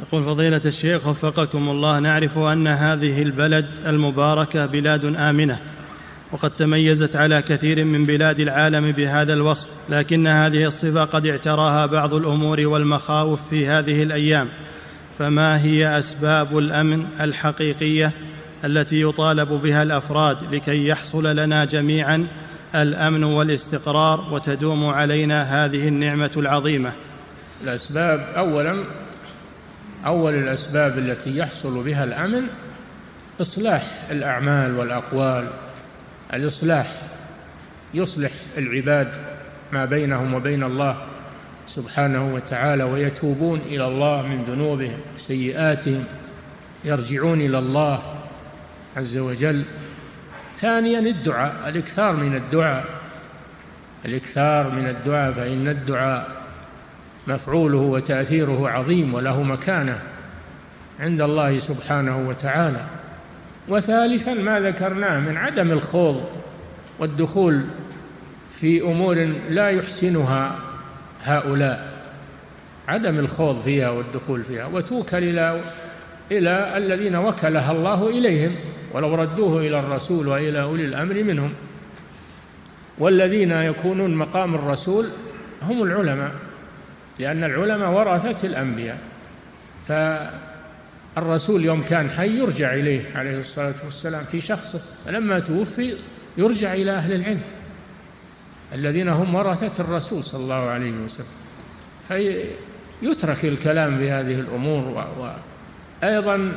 يقول فضيلة الشيخ وفقكم الله، نعرف أن هذه البلد المباركة بلاد آمنة وقد تميزت على كثير من بلاد العالم بهذا الوصف، لكن هذه الصفة قد اعتراها بعض الأمور والمخاوف في هذه الأيام، فما هي أسباب الأمن الحقيقية التي يطالب بها الأفراد لكي يحصل لنا جميعا الأمن والاستقرار وتدوم علينا هذه النعمة العظيمة؟ الأسباب، أول الأسباب التي يحصل بها الأمن إصلاح الأعمال والأقوال، الإصلاح يصلح العباد ما بينهم وبين الله سبحانه وتعالى ويتوبون إلى الله من ذنوبهم وسيئاتهم، يرجعون إلى الله عز وجل. ثانيا الدعاء، الإكثار من الدعاء فإن الدعاء مفعوله وتأثيره عظيم وله مكانة عند الله سبحانه وتعالى. وثالثا ما ذكرناه من عدم الخوض والدخول في أمور لا يحسنها هؤلاء، عدم الخوض فيها والدخول فيها، وتوكل إلى الذين وكلها الله إليهم ولو ردوه إلى الرسول وإلى أولي الأمر منهم، والذين يكونون مقام الرسول هم العلماء، لأن العلماء ورثة الأنبياء، فالرسول يوم كان حي يرجع إليه عليه الصلاة والسلام في شخصه، فلما توفي يرجع إلى أهل العلم الذين هم ورثة الرسول صلى الله عليه وسلم، فيترك الكلام بهذه الأمور. وأيضا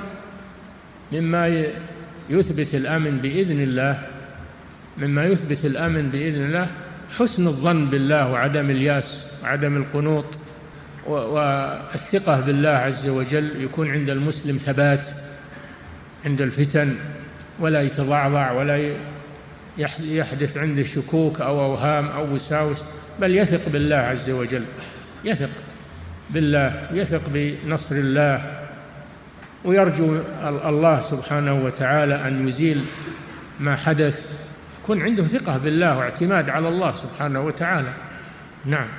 مما يثبت الأمن بإذن الله حسن الظن بالله وعدم الياس وعدم القنوط والثقة بالله عز وجل، يكون عند المسلم ثبات عند الفتن ولا يتضعضع ولا يحدث عنده شكوك أو أوهام أو وساوس، بل يثق بالله عز وجل، يثق بالله، يثق بنصر الله، ويرجو الله سبحانه وتعالى أن يزيل ما حدث. يكون عنده ثقة بالله واعتماد على الله سبحانه وتعالى. نعم.